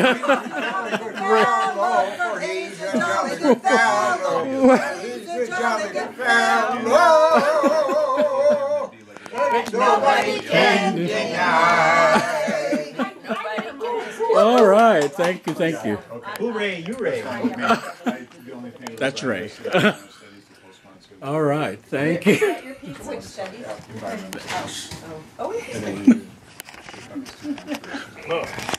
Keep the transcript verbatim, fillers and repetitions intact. Nobody can deny. All right, thank you, thank you. Who Ray? You Ray. That's Ray. All right, thank you. Oh.